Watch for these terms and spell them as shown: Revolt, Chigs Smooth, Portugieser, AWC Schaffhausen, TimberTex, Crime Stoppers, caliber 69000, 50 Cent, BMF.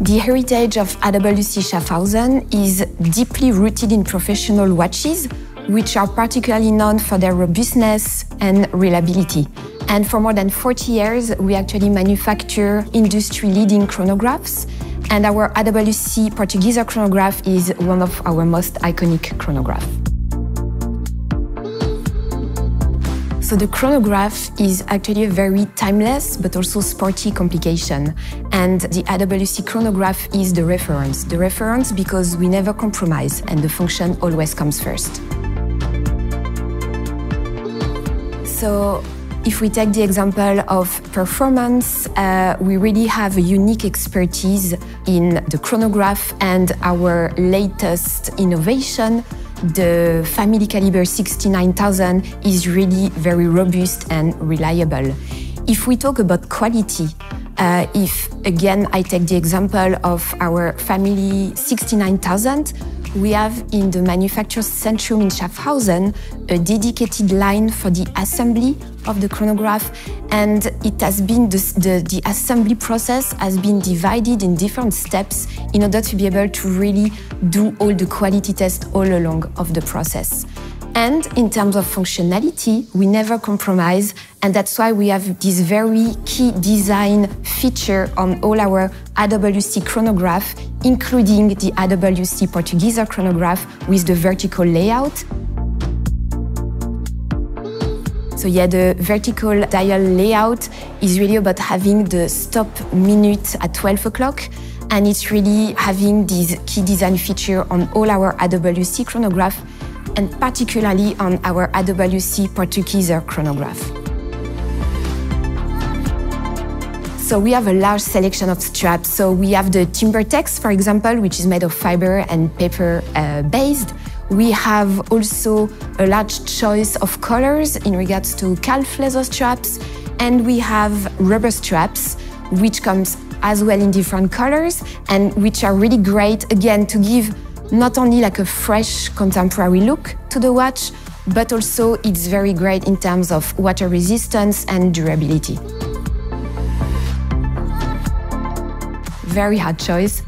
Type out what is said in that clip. The heritage of AWC Schaffhausen is deeply rooted in professional watches, which are particularly known for their robustness and reliability. And for more than 40 years, we actually manufacture industry-leading chronographs, and our AWC Portugieser chronograph is one of our most iconic chronographs. So the chronograph is actually a very timeless but also sporty complication. And the AWC chronograph is the reference. The reference because we never compromise and the function always comes first. So if we take the example of performance, we really have a unique expertise in the chronograph and our latest innovation. The family caliber 69000 is really very robust and reliable. If we talk about quality, if again I take the example of our family 69000, we have in the manufacturer's centrum in Schaffhausen a dedicated line for the assembly of the chronograph, and it has been the assembly process has been divided in different steps in order to be able to really do all the quality tests all along of the process. And in terms of functionality, we never compromise, and that's why we have this very key design feature on all our AWC chronograph, including the AWC Portugieser chronograph with the vertical layout. So yeah, the vertical dial layout is really about having the stop minute at 12 o'clock, and it's really having this key design feature on all our AWC chronograph, and particularly on our AWC Portugieser chronograph. So we have a large selection of straps. So we have the TimberTex, for example, which is made of fiber and paper based. We have also a large choice of colors in regards to calf leather straps, and we have rubber straps, which comes as well in different colors and which are really great, again, to give not only like a fresh contemporary look to the watch, but also it's very great in terms of water resistance and durability. Very hard choice.